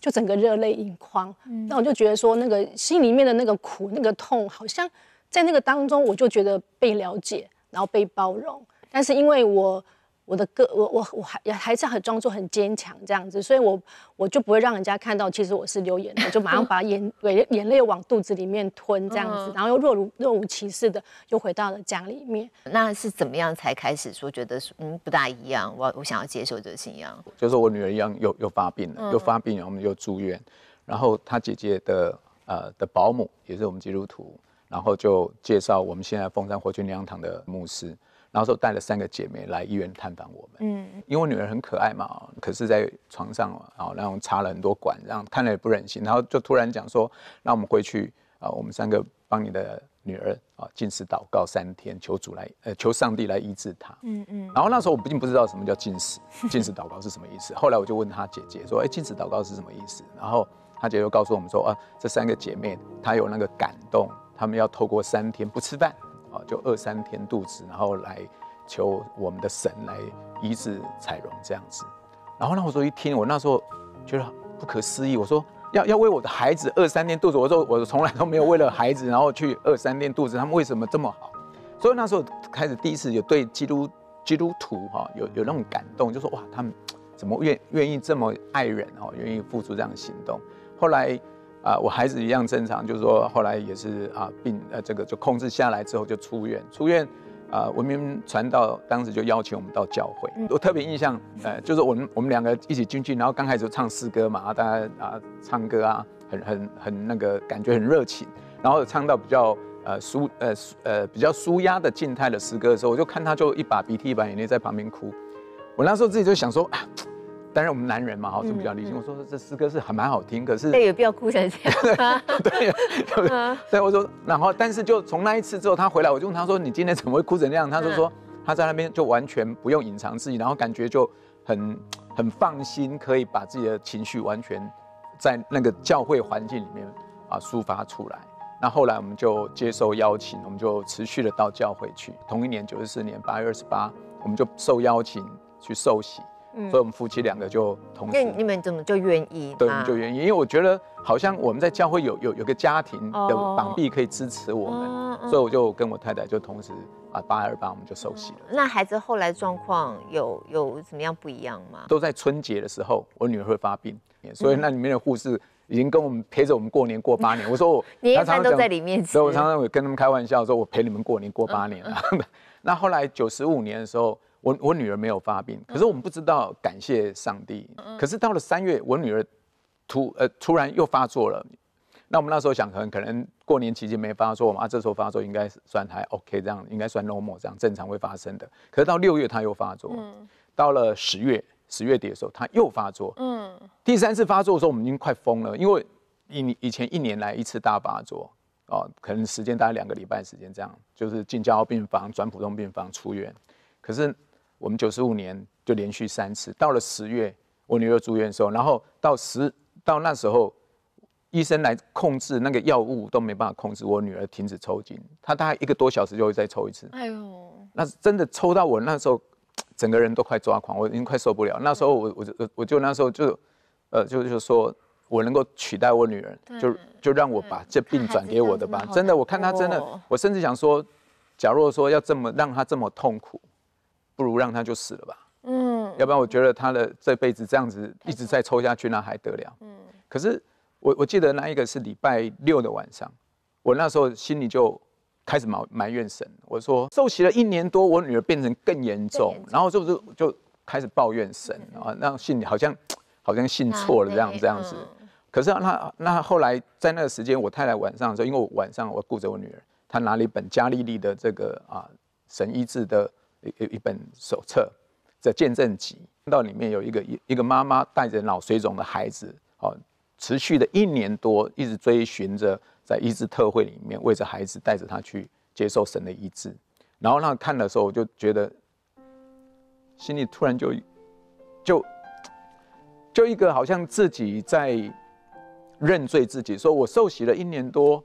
就整个热泪盈眶。那、嗯、我就觉得说，那个心里面的那个苦、那个痛，好像在那个当中，我就觉得被了解，然后被包容。但是因为我。我的个我我我还还是很装作很坚强这样子，所以我我就不会让人家看到其实我是流眼泪，就马上把眼眼眼泪往肚子里面吞这样子，然后又若无若无其事的又回到了家里面。那是怎么样才开始说觉得嗯不大一样？我我想要接受这个信仰，就是我女儿一样又又发病了，又发病，然后我们又住院，然后她姐姐的呃的保姆也是我们基督徒，然后就介绍我们现在凤山活泉灵粮堂的牧师。 然后就带了三个姐妹来医院探访我们，嗯，因为我女儿很可爱嘛，可是在床上啊，然后插了很多管，然后看了也不忍心，然后就突然讲说，那我们回去啊，我们三个帮你的女儿啊禁食祷告三天，求主来呃求上帝来医治她，嗯嗯。然后那时候我并不知道什么叫禁食，禁食祷告是什么意思。后来我就问她姐姐说，哎，禁食祷告是什么意思？然后她姐姐就告诉我们说，啊，这三个姐妹她有那个感动，她们要透过三天不吃饭。 啊，就饿三天肚子，然后来求我们的神来医治彩荣这样子。然后那我说一听，我那时候觉得不可思议。我说要要为我的孩子饿三天肚子，我说我从来都没有为了孩子然后去饿三天肚子，他们为什么这么好？所以那时候开始第一次有对基督基督徒哈有有那种感动，就说哇，他们怎么愿愿意这么爱人哦，愿意付出这样的行动。后来。 啊，我孩子一样正常，就是说后来也是啊病呃这个就控制下来之后就出院，出院啊文明传道当时就邀请我们到教会，我特别印象呃就是我们我们两个一起进去，然后刚开始唱诗歌嘛，啊大家啊唱歌啊很很很那个感觉很热情，然后唱到比较呃舒呃呃比较舒压的静态的诗歌的时候，我就看他就一把鼻涕一把眼泪在旁边哭，我那时候自己就想说啊。 当然，我们男人嘛，哈，就比较理性。嗯嗯、我说这诗歌是还蛮好听，可是对，也不要哭成这样。对，对，对，我说，然后，但是就从那一次之后，他回来，我就问他说：“你今天怎么会哭成那样？”他就说：“他在那边就完全不用隐藏自己，然后感觉就很很放心，可以把自己的情绪完全在那个教会环境里面啊抒发出来。”那后来我们就接受邀请，我们就持续的到教会去。同一年九十四年八月二十八，我们就受邀请去受洗。 所以我们夫妻两个就同时，你们怎么就愿意？对，我们就愿意，因为我觉得好像我们在教会有有有个家庭的膀臂可以支持我们，所以我就跟我太太就同时啊八二八我们就受洗了。那孩子后来状况有有怎么样不一样吗？都在春节的时候，我女儿会发病，所以那里面的护士已经跟我们陪着我们过年过八年。我说我你一般都在里面，所以我常常我跟他们开玩笑说，我陪你们过年过八年了。那后来九十五年的时候。 我我女儿没有发病，可是我们不知道，感谢上帝。可是到了三月，我女儿突呃突然又发作了。那我们那时候想，可能可能过年期间没发作，我们啊这时候发作应该算还 OK， 这样应该算 normal， 这样正常会发生的。可是到六月她又发作，嗯、到了十月十月底的时候她又发作，嗯，第三次发作的时候我们已经快疯了，因为以以前一年来一次大发作。 哦，可能时间大概两个礼拜时间这样，就是进加护病房转普通病房出院。可是。 我们九十五年就连续三次，到了十月，我女儿住院的时候，然后到十到那时候，医生来控制那个药物都没办法控制，我女儿停止抽筋，她大概一个多小时就会再抽一次。哎呦，那真的抽到我那时候，整个人都快抓狂，我已经快受不了。那时候我我就我就那时候就，呃就就说我能够取代我女儿，就就让我把这病转给我的吧。真的，我看她真的，我甚至想说，假如说要这么让她这么痛苦。 不如让他就死了吧，嗯，要不然我觉得他的这辈子这样子一直在抽下去，那还得了？嗯，可是我我记得那一个是礼拜六的晚上，我那时候心里就开始埋埋怨神，我说受洗了一年多，我女儿变成更严重，然后就就就开始抱怨神啊，那信里好像好像信错了这样这样子。可是那那后来在那个时间，我太太晚上的时候，因为我晚上我顾着我女儿，她拿了一本加利利的这个啊神医治的。 一一本手册的见证集，到里面有一个一个妈妈带着脑水肿的孩子，哦，持续的一年多，一直追寻着在医治特会里面，为着孩子带着他去接受神的医治。然后他看的时候，我就觉得心里突然就就就一个好像自己在认罪自己，说我受洗了一年多。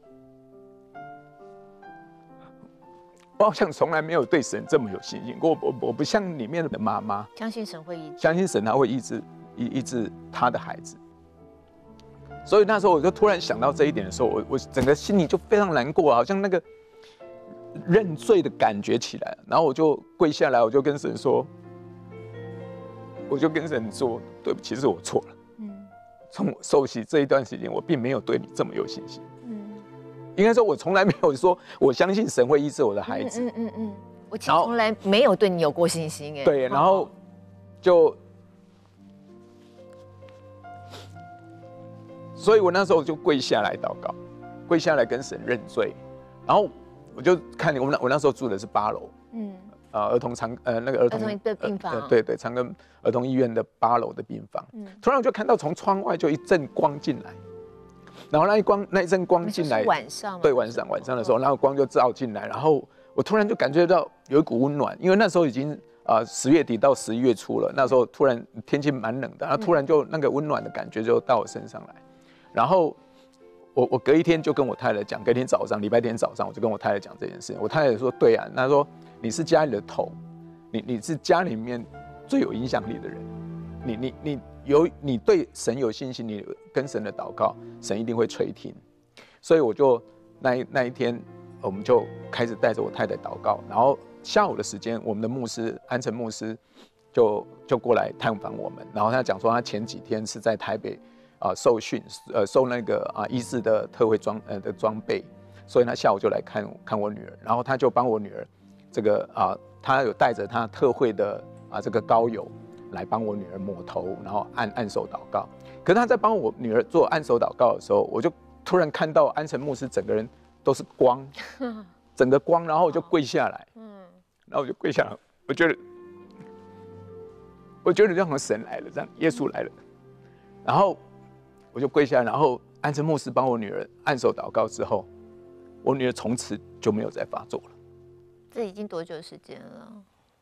我好像从来没有对神这么有信心过，我我不像里面的妈妈，相信神会医治，相信神他会医治医医治他的孩子。所以那时候我就突然想到这一点的时候，我我整个心里就非常难过，好像那个认罪的感觉起来。然后我就跪下来，我就跟神说：“我就跟神说：“对不起，是我错了。嗯，从我受洗这一段时间，我并没有对你这么有信心。嗯，应该说，我从来没有说我相信神会医治我的孩子。嗯嗯嗯，我从来没有对你有过信心。哎，对，然后就，所以我那时候就跪下来祷告，跪下来跟神认罪，然后我就看我那我那时候住的是八楼。嗯。 啊，儿童长呃那个儿童的病房，呃、对对，长庚儿童医院的八楼的病房。嗯、突然我就看到从窗外就一阵光进来，然后那一光那一阵光进来，晚上对晚上晚上的时候，然后光就照进来，然后我突然就感觉到有一股温暖，因为那时候已经啊十、呃、月底到十一月初了，那时候突然天气蛮冷的，然后突然就那个温暖的感觉就到我身上来，然后我我隔一天就跟我太太讲，隔天早上礼拜天早上我就跟我太太讲这件事，我太太说对啊，她说。 你是家里的头，你你是家里面最有影响力的人，你你你有你对神有信心，你跟神的祷告，神一定会垂听。所以我就那一那一天，我们就开始带着我太太祷告，然后下午的时间，我们的牧师安城牧师就就过来探访我们，然后他讲说他前几天是在台北啊、呃、受训呃受那个啊、呃、医治的特会装呃的装备，所以他下午就来看看我女儿，然后他就帮我女儿。 这个啊，他有带着他特惠的啊这个膏油来帮我女儿抹头，然后按按手祷告。可是他在帮我女儿做按手祷告的时候，我就突然看到安城牧师整个人都是光，整个光，然后我就跪下来，嗯，然后我就跪下来，我觉得，我觉得让神来了，让耶稣来了，然后我就跪下来，然后安城牧师帮我女儿按手祷告之后，我女儿从此就没有再发作了。 这已经多久时间了？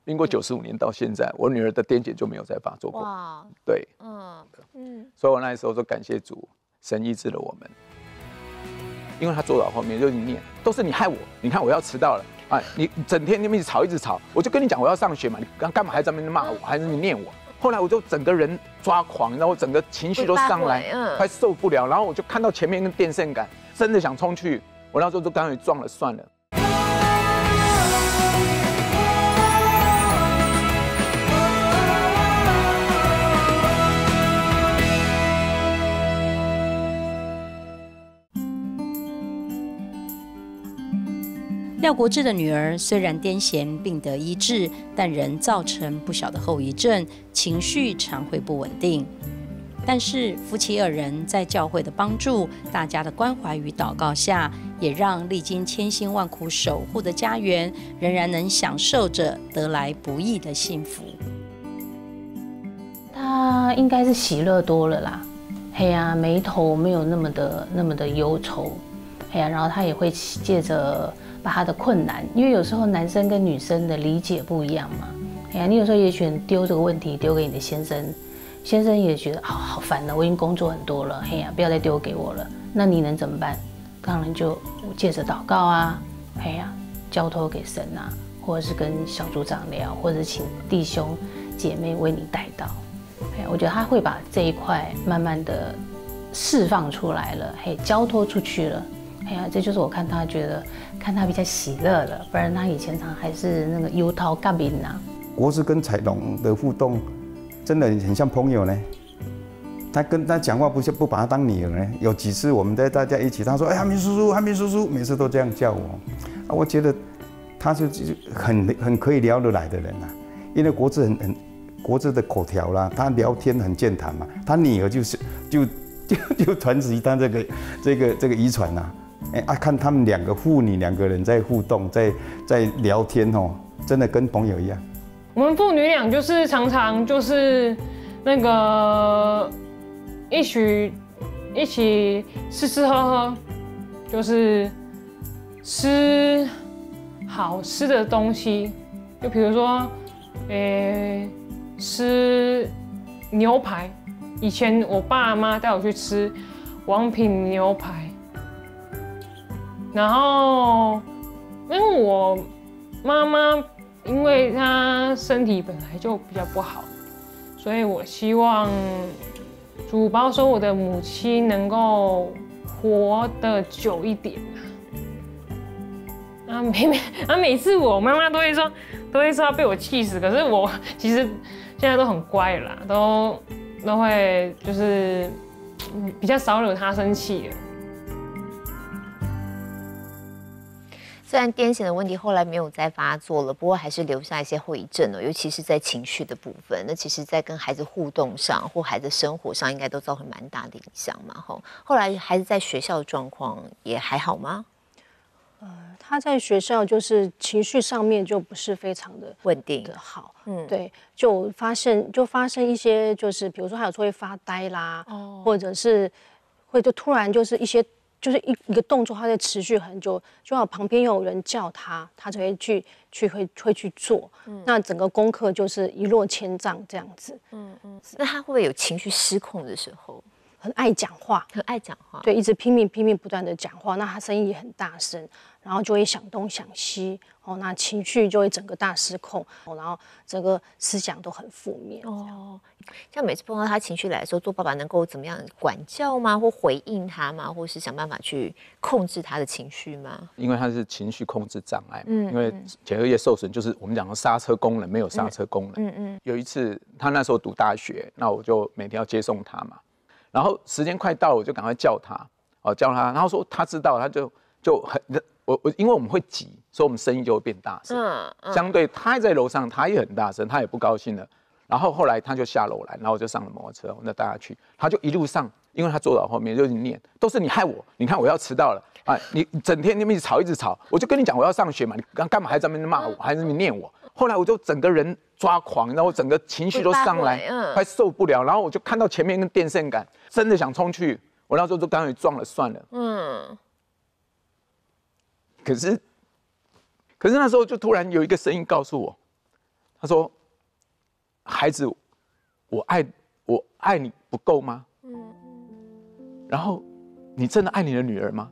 民国九十五年到现在，我女儿的癫痫就没有再发作过。哇，对，嗯嗯，所以我那时候就感谢主，神医治了我们。因为他做到后面就一念，都是你害我，你看我要迟到了啊！你整天那边一直吵一直吵，我就跟你讲我要上学嘛，你干干嘛还在那边骂我，还是你念我？后来我就整个人抓狂，然后整个情绪都上来，快受不了。然后我就看到前面跟电线杆，真的想冲去，我那时候就干脆撞了算了。 廖国志的女儿虽然癫痫病得医治，但仍造成不小的后遗症，情绪常会不稳定。但是夫妻二人在教会的帮助、大家的关怀与祷告下，也让历经千辛万苦守护的家园，仍然能享受着得来不易的幸福。他应该是喜乐多了啦，嘿呀、啊，眉头没有那么的那么的忧愁，嘿呀、啊，然后他也会借着。 把他的困难，因为有时候男生跟女生的理解不一样嘛。哎呀，你有时候也许丢这个问题丢给你的先生，先生也觉得啊、哦、好烦了，我已经工作很多了，哎呀，不要再丢给我了。那你能怎么办？当然就借着祷告啊，哎呀，交托给神啊，或者是跟小组长聊，或者是请弟兄姐妹为你带到。哎，我觉得他会把这一块慢慢的释放出来了，嘿，交托出去了。 哎呀，这就是我看他觉得，看他比较喜乐了，不然他以前常还是那个油桃干饼呐。国志跟彩龙的互动，真的很像朋友呢。他跟他讲话不是不把他当女人呢。有几次我们在大家一起，他说：“哎，汉民叔叔，汉民叔叔，每次都这样叫我。”啊，我觉得他是很很可以聊得来的人啊，因为国志很很国志的口条啦，他聊天很健谈嘛。他女儿就是就就就传承他这个这个这个遗传呐。 哎啊，看他们两个父女两个人在互动，在在聊天哦，真的跟朋友一样。我们父女俩就是常常就是那个一起一起吃吃喝喝，就是吃好吃的东西，就比如说，诶，吃牛排。以前我爸妈带我去吃王品牛排。 然后，因为我妈妈，因为她身体本来就比较不好，所以我希望主保守我的母亲能够活得久一点啊。啊，每每啊每次我妈妈都会说，都会说要被我气死。可是我其实现在都很乖了啦，都都会就是比较少惹他生气了。 虽然癫痫的问题后来没有再发作了，不过还是留下一些后遗症哦，尤其是在情绪的部分。那其实，在跟孩子互动上或孩子生活上，应该都造成蛮大的影响嘛。吼，后来孩子在学校的状况也还好吗？呃，他在学校就是情绪上面就不是非常的稳定的好，嗯，对，就发现就发生一些就是比如说他有时候会发呆啦，哦，或者是会就突然就是一些。 就是一一个动作，他在持续很久，就好旁边有人叫他，他才会去去会会去做。嗯、那整个功课就是一落千丈这样子。嗯嗯。那他会不会有情绪失控的时候？很爱讲话，很爱讲话。对，一直拼命拼命不断的讲话，那他声音也很大声，然后就会想东想西，哦，那情绪就会整个大失控，哦，然后整个思想都很负面。哦，像每次碰到他情绪来的时候，做爸爸能够怎么样管教吗？或回应他吗？或是想办法去控制他的情绪吗？因为他是情绪控制障碍，嗯，因为前额叶受损，就是我们讲的刹车功能没有刹车功能。嗯 嗯, 嗯。有一次他那时候读大学，那我就每天要接送他嘛。 然后时间快到了，我就赶快叫他，哦，叫他，然后说他知道，他就就很我我，因为我们会急，所以我们声音就会变大声。嗯嗯、相对他在楼上，他也很大声，他也不高兴了。然后后来他就下楼来，然后我就上了摩托车，我就带他去。他就一路上，因为他坐到后面，就念，都是你害我，你看我要迟到了啊！你整天那边一直吵一直吵，我就跟你讲我要上学嘛，你干干嘛还在那边骂我，还在那边念我？后来我就整个人抓狂，然后我整个情绪都上来，快受不了。然后我就看到前面一根电线杆。 真的想冲去，我那时候就干脆撞了算了。嗯。可是，可是那时候就突然有一个声音告诉我，他说：“孩子，我爱我爱你不够吗？嗯。然后，你真的爱你的女儿吗？”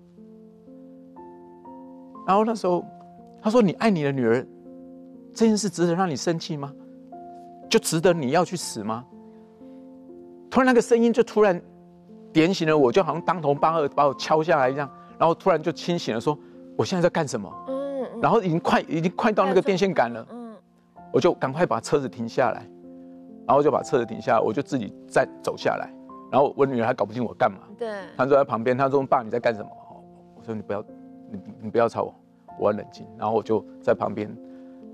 然后那时候，他说：“你爱你的女儿，这件事值得让你生气吗？就值得你要去死吗？” 突然那个声音就突然点醒了我，就好像当头棒喝把我敲下来一样，然后突然就清醒了，说我现在在干什么？嗯，嗯然后已经快已经快到那个电线杆了，嗯，我就赶快把车子停下来，然后就把车子停下来，我就自己再走下来，然后我女儿还搞不清我干嘛，对，她坐在旁边，她说爸你在干什么？我说你不要你你不要吵我，我要冷静，然后我就在旁边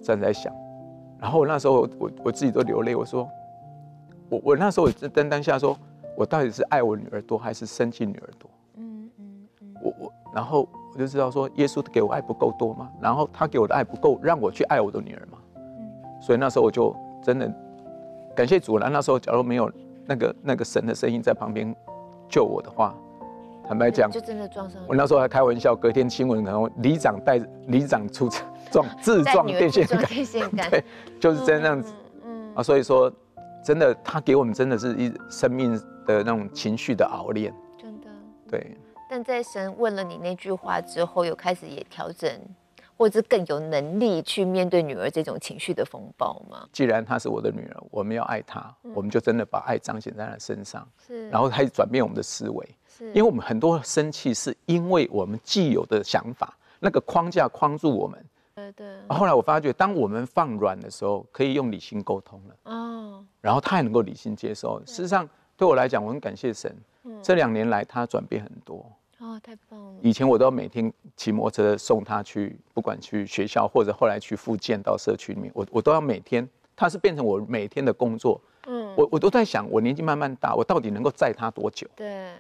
站在想，然后那时候我我自己都流泪，我说。 我我那时候也担当下说，我到底是爱我女儿多，还是生气女儿多？嗯嗯嗯。我我然后我就知道说，耶稣给我爱不够多吗？然后他给我的爱不够，让我去爱我的女儿吗？嗯。所以那时候我就真的感谢主了。那时候假如没有那个那个神的声音在旁边救我的话，坦白讲，就真的撞上了。我那时候还开玩笑，隔天新闻可能里长带里长出撞自撞电线杆，电线杆对，就是这样子。嗯啊，所以说。 真的，他给我们真的是一生命的那种情绪的熬炼，真的。对。但在神问了你那句话之后，有开始也调整，或者更有能力去面对女儿这种情绪的风暴吗？既然她是我的女儿，我们要爱她，嗯、我们就真的把爱彰显在她身上。是。然后开始转变我们的思维，是。因为我们很多生气是因为我们既有的想法，那个框架框住我们。 对对。后来我发觉，当我们放软的时候，可以用理性沟通了。哦。然后他也能够理性接受。事实上，对我来讲，我很感谢神。嗯。这两年来，他转变很多。哦，太棒了。以前我都要每天骑摩托车送他去，不管去学校或者后来去复健到社区里面，我我都要每天，他是变成我每天的工作。嗯。我我都在想，我年纪慢慢大，我到底能够载他多久？对。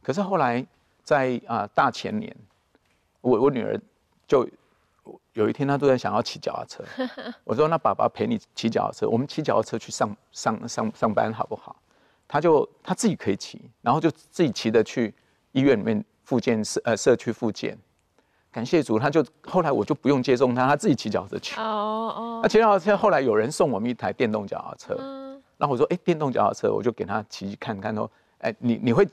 可是后来在啊、呃、大前年，我我女儿就。 有一天，他突然想要骑脚踏车，我说：“那爸爸陪你骑脚踏车，我们骑脚踏车去上上上上班好不好？”他就他自己可以骑，然后就自己骑着去医院里面复健社呃社区复健。感谢主，他就后来我就不用接送他，他自己骑脚踏车去。哦哦。那骑脚踏车后来有人送我们一台电动脚踏车，然后我说：“哎，电动脚踏车，我就给他骑看看哦。哎，你你会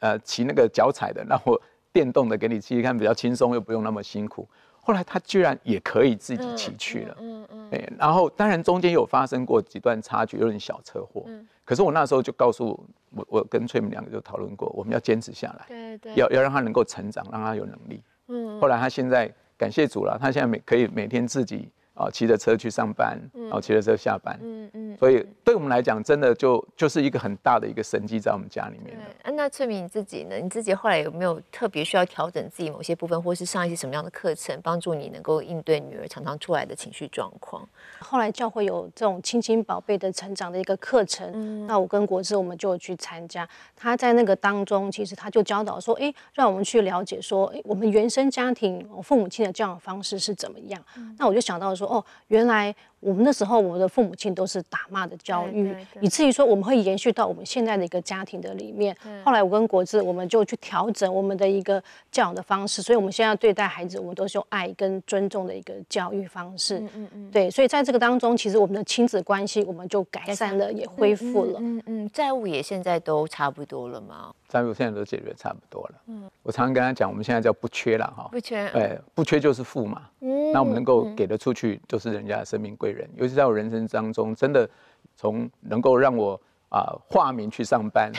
呃骑那个脚踩的，那我电动的给你骑看，比较轻松，又不用那么辛苦。” 后来他居然也可以自己骑去了，嗯嗯，哎、嗯嗯，然后当然中间有发生过几段插曲，有点小车祸，嗯，可是我那时候就告诉我，我跟翠敏两个就讨论过，我们要坚持下来，对对，要要让他能够成长，让他有能力，嗯，后来他现在感谢主了，他现在每可以每天自己啊、呃、骑着车去上班，然后骑着车下班，嗯嗯。嗯所以对我们来讲，真的就就是一个很大的一个神迹在我们家里面的。嗯啊、那翠敏你自己呢？你自己后来有没有特别需要调整自己某些部分，或是上一些什么样的课程，帮助你能够应对女儿常常出来的情绪状况？后来教会有这种亲亲宝贝的成长的一个课程，嗯、那我跟国治我们就有去参加。他在那个当中，其实他就教导说，哎，让我们去了解说，哎，我们原生家庭父母亲的教养方式是怎么样。嗯、那我就想到说，哦，原来。 我们那时候，我们的父母亲都是打骂的教育，对对对以至于说我们会延续到我们现在的一个家庭的里面。后来我跟国治，我们就去调整我们的一个教养的方式，所以我们现在对待孩子，我们都是用爱跟尊重的一个教育方式。嗯嗯嗯、对，所以在这个当中，其实我们的亲子关系我们就改善了，也恢复了。嗯 嗯, 嗯, 嗯，债务也现在都差不多了吗？债务现在都解决差不多了。嗯，我常常跟他讲，我们现在叫不缺了哈，不缺，对，不缺就是富嘛。嗯，那我们能够给得出去，就是人家的生命贵。 尤其在我人生当中，真的从能够让我啊、呃、化名去上班，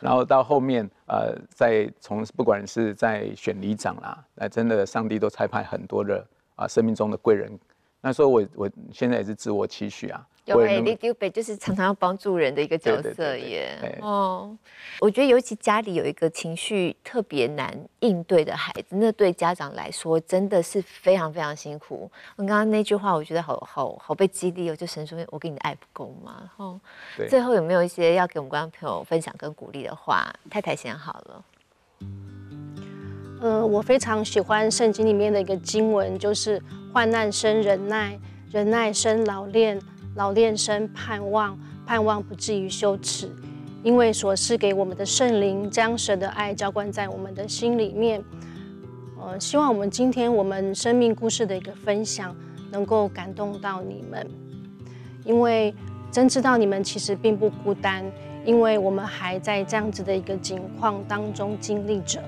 然后到后面呃，在从不管是在选里长啦，那真的上帝都差派很多的啊、呃、生命中的贵人。那所以我我现在也是自我期许啊。 有哎，李丢北就是常常要帮助人的一个角色耶。哦，我觉得尤其家里有一个情绪特别难应对的孩子，那对家长来说真的是非常非常辛苦。我刚刚那句话，我觉得好好好被激励哦，就神说我给你的爱不够吗？哦，最后有没有一些要给我们观众朋友分享跟鼓励的话？太太先好了。 呃，我非常喜欢圣经里面的一个经文，就是患难生忍耐，忍耐生老练。 老练生盼望，盼望不至于羞耻，因为所赐给我们的圣灵将神的爱浇灌在我们的心里面。呃，希望我们今天我们生命故事的一个分享，能够感动到你们，因为真知道你们其实并不孤单，因为我们还在这样子的一个境况当中经历着。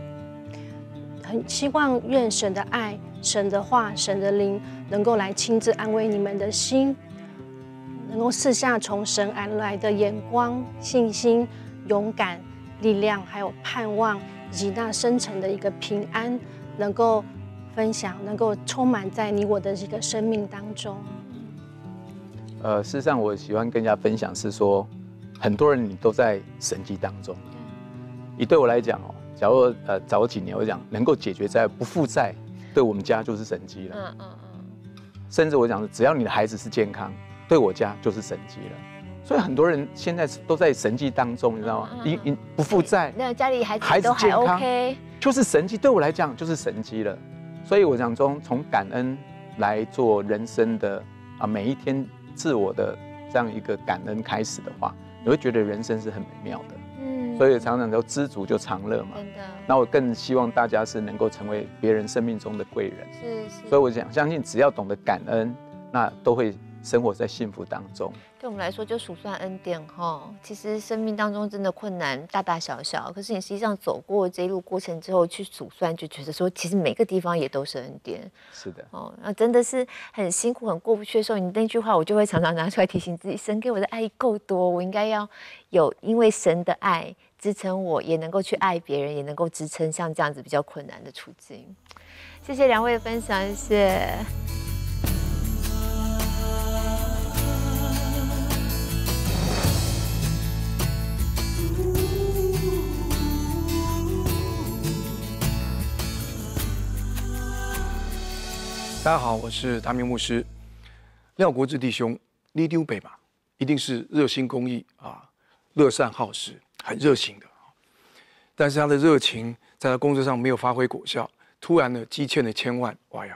很希望愿神的爱、神的话、神的灵能够来亲自安慰你们的心。 能够赐下从神而来的眼光、信心、勇敢、力量，还有盼望，以及那深层的一个平安，能够分享，能够充满在你我的一个生命当中。呃，事实上，我喜欢跟大家分享是说，很多人你都在神迹当中。以对我来讲哦，假如呃早几年我讲能够解决债不负债，对我们家就是神迹了。嗯嗯嗯。甚至我讲，只要你的孩子是健康。 对我家就是神迹了，所以很多人现在都在神迹当中，你知道吗？你你不负债，那家里孩子都还 OK， 就是神迹。对我来讲就是神迹了，所以我想从从感恩来做人生的啊每一天自我的这样一个感恩开始的话，你会觉得人生是很美妙的。嗯，所以常常都知足就常乐嘛。真的。那我更希望大家是能够成为别人生命中的贵人。是是。所以我想相信，只要懂得感恩，那都会。 生活在幸福当中，对我们来说就数算恩典哈。其实生命当中真的困难大大小小，可是你实际上走过这一路过程之后去数算，就觉得说其实每个地方也都是恩典。是的，哦，那真的是很辛苦、很过不去的时候，你那句话我就会常常拿出来提醒自己：神给我的爱够多，我应该要有因为神的爱支撑我，也能够去爱别人，也能够支撑像这样子比较困难的处境。谢谢两位的分享，谢谢。 大家好，我是达明牧师。廖国治弟兄，你丢北嘛，一定是热心公益啊，乐善好施，很热情的。但是他的热情在他工作上没有发挥果效，突然呢积欠了千万。哇哟，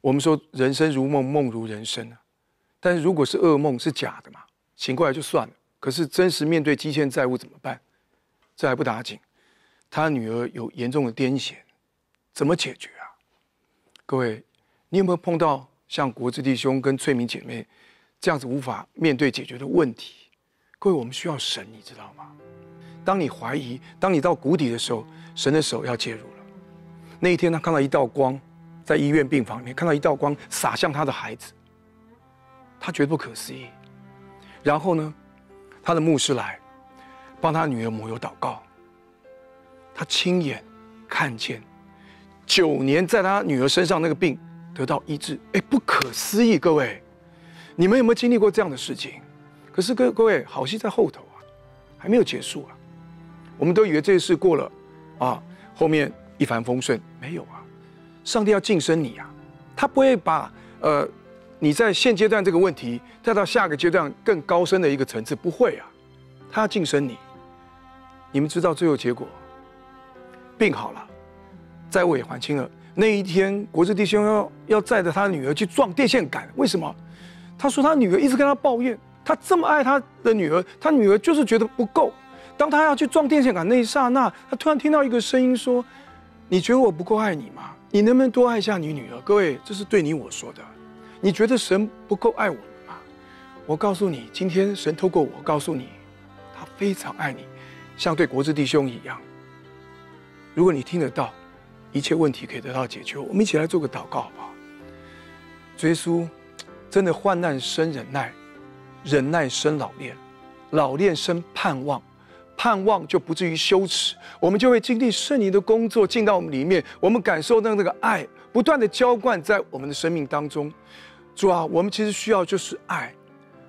我们说人生如梦，梦如人生啊。但是如果是噩梦，是假的嘛，醒过来就算了。可是真实面对积欠债务怎么办？这还不打紧，他女儿有严重的癫痫，怎么解决啊？各位。 你有没有碰到像国治弟兄跟翠敏姐妹这样子无法面对解决的问题？各位，我们需要神，你知道吗？当你怀疑、当你到谷底的时候，神的手要介入了。那一天，他看到一道光，在医院病房里面看到一道光洒向他的孩子，他觉得不可思议。然后呢，他的牧师来帮他女儿抹油祷告，他亲眼看见九年在他女儿身上那个病。 得到医治，哎，不可思议！各位，你们有没有经历过这样的事情？可是各各位，好戏在后头啊，还没有结束啊。我们都以为这一世过了，啊，后面一帆风顺，没有啊。上帝要晋升你啊，他不会把呃你在现阶段这个问题带到下个阶段更高深的一个层次，不会啊，他要晋升你。你们知道最后结果，病好了，债务也还清了。那一天，国志弟兄要要载着他女儿去撞电线杆，为什么？他说他女儿一直跟他抱怨，他这么爱他的女儿，他女儿就是觉得不够。当他要去撞电线杆那一刹那，他突然听到一个声音说：“你觉得我不够爱你吗？你能不能多爱一下你女儿？”各位，这是对你我说的。你觉得神不够爱我们吗？我告诉你，今天神透过我告诉你，他非常爱你，像对国志弟兄一样。如果你听得到，一切问题可以得到解决。我们一起来做个祷告，好不好？主耶稣。真的患难生忍耐，忍耐生老练，老练生盼望，盼望就不至于羞耻，我们就会经历圣灵的工作进到我们里面，我们感受到那个爱不断的浇灌在我们的生命当中。主啊，我们其实需要就是爱，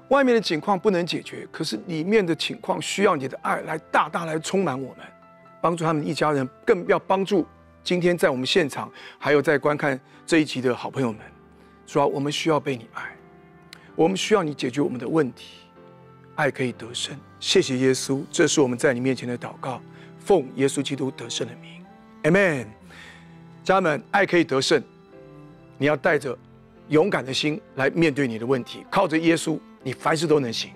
外面的情况不能解决，可是里面的情况需要你的爱来大大来充满我们，帮助他们一家人，更要帮助今天在我们现场还有在观看这一集的好朋友们。主啊，我们需要被你爱，我们需要你解决我们的问题，爱可以得胜。谢谢耶稣，这是我们在你面前的祷告，奉耶稣基督得胜的名 ，Amen。家人们，爱可以得胜，你要带着勇敢的心来面对你的问题，靠着耶稣，你凡事都能行。